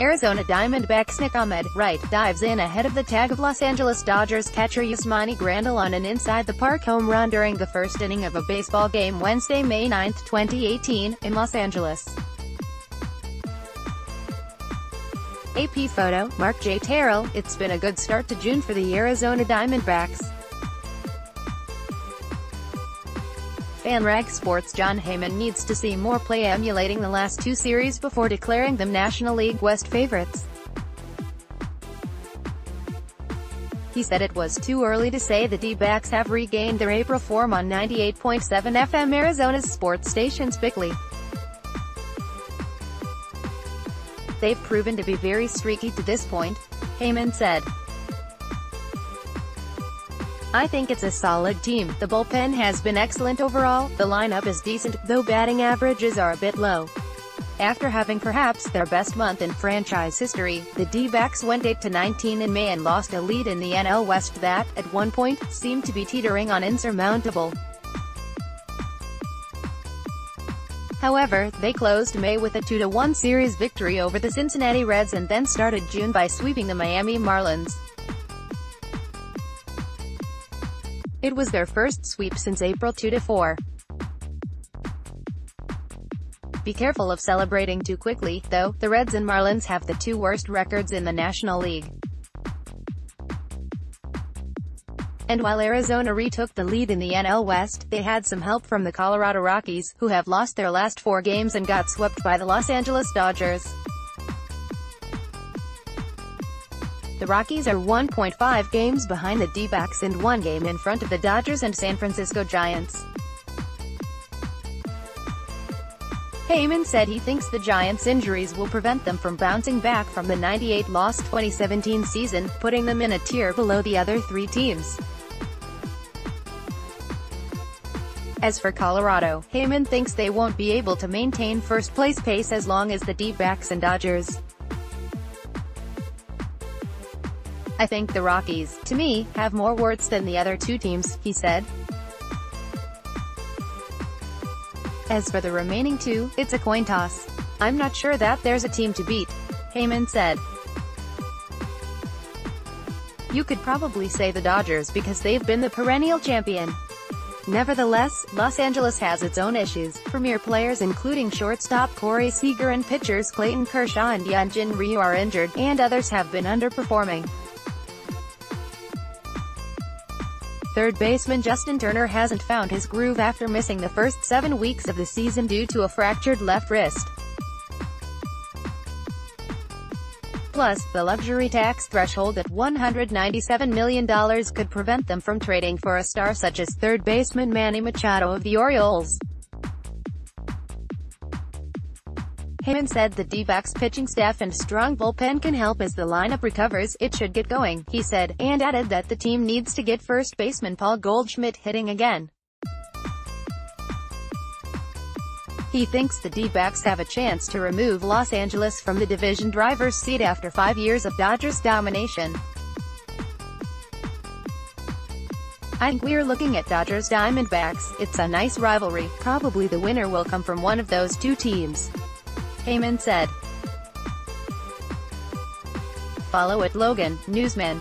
Arizona Diamondbacks Nick Ahmed, right, dives in ahead of the tag of Los Angeles Dodgers catcher Yasmani Grandal on an inside-the-park home run during the first inning of a baseball game Wednesday, May 9, 2018, in Los Angeles. AP photo, Mark J. Terrell. It's been a good start to June for the Arizona Diamondbacks. FanRag Sports' Jon Heyman needs to see more play emulating the last two series before declaring them National League West favorites. He said it was too early to say the D-backs have regained their April form on 98.7 FM Arizona's sports station's Bickley. They've proven to be very streaky to this point, Heyman said. I think it's a solid team. The bullpen has been excellent overall, the lineup is decent, though batting averages are a bit low. After having perhaps their best month in franchise history, the D-backs went 8-19 in May and lost a lead in the NL West that, at one point, seemed to be teetering on insurmountable. However, they closed May with a 2-1 series victory over the Cincinnati Reds and then started June by sweeping the Miami Marlins. It was their first sweep since April 2-4. Be careful of celebrating too quickly, though. The Reds and Marlins have the two worst records in the National League. And while Arizona retook the lead in the NL West, they had some help from the Colorado Rockies, who have lost their last four games and got swept by the Los Angeles Dodgers. The Rockies are 1.5 games behind the D-backs and one game in front of the Dodgers and San Francisco Giants. Heyman said he thinks the Giants' injuries will prevent them from bouncing back from the 98-loss 2017 season, putting them in a tier below the other three teams. As for Colorado, Heyman thinks they won't be able to maintain first-place pace as long as the D-backs and Dodgers. I think the Rockies, to me, have more warts than the other two teams, he said. As for the remaining two, it's a coin toss. I'm not sure that there's a team to beat, Heyman said. You could probably say the Dodgers because they've been the perennial champion. Nevertheless, Los Angeles has its own issues. Premier players including shortstop Corey Seager and pitchers Clayton Kershaw and Yunjin Ryu are injured, and others have been underperforming. Third baseman Justin Turner hasn't found his groove after missing the first 7 weeks of the season due to a fractured left wrist. Plus, the luxury tax threshold at $197 million could prevent them from trading for a star such as third baseman Manny Machado of the Orioles. Heyman said the D-backs pitching staff and strong bullpen can help as the lineup recovers. It should get going, he said, and added that the team needs to get first baseman Paul Goldschmidt hitting again. He thinks the D-backs have a chance to remove Los Angeles from the division driver's seat after 5 years of Dodgers domination. I think we're looking at Dodgers Diamondbacks. It's a nice rivalry. Probably the winner will come from one of those two teams, Heyman said. Follow at Logan, Newsman.